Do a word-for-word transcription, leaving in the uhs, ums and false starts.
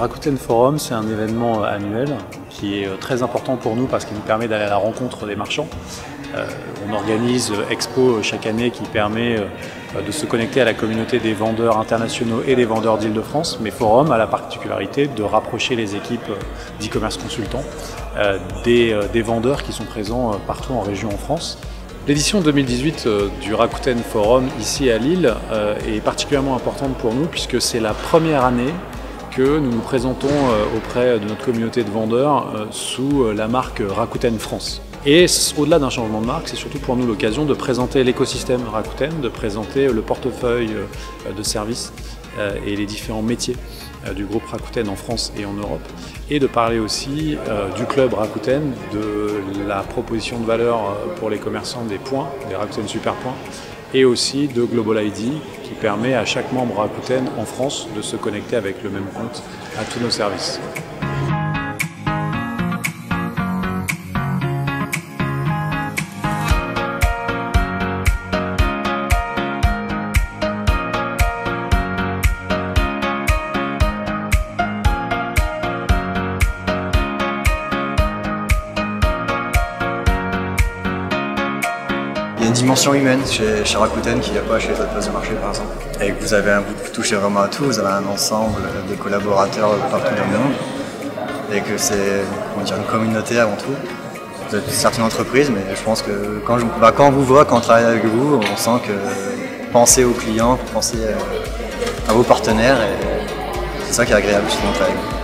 Rakuten Forum, c'est un événement annuel qui est très important pour nous parce qu'il nous permet d'aller à la rencontre des marchands. On organise Expo chaque année qui permet de se connecter à la communauté des vendeurs internationaux et des vendeurs d'Île-de-France, mais Forum a la particularité de rapprocher les équipes d'e-commerce consultants des, des vendeurs qui sont présents partout en région en France. L'édition deux mille dix-huit du Rakuten Forum ici à Lille est particulièrement importante pour nous puisque c'est la première année que nous nous présentons auprès de notre communauté de vendeurs sous la marque Rakuten France. Et au-delà d'un changement de marque, c'est surtout pour nous l'occasion de présenter l'écosystème Rakuten, de présenter le portefeuille de services et les différents métiers du groupe Rakuten en France et en Europe, et de parler aussi du club Rakuten, de la proposition de valeur pour les commerçants des points, des Rakuten Super Points, et aussi de Global I D qui permet à chaque membre Rakuten en France de se connecter avec le même compte à tous nos services. Il y a une dimension humaine chez, chez Rakuten qu'il n'y a pas chez les autres places de marché par exemple. Et que vous avez un, vous touchez vraiment à tout, vous avez un ensemble de collaborateurs partout dans le monde. Et que c'est une communauté avant tout. Vous êtes certaines entreprises, mais je pense que quand, je, bah, quand on vous voit, quand on travaille avec vous, on sent que pensez aux clients, pensez à, à vos partenaires. Et c'est ça qui est agréable justement de travailler.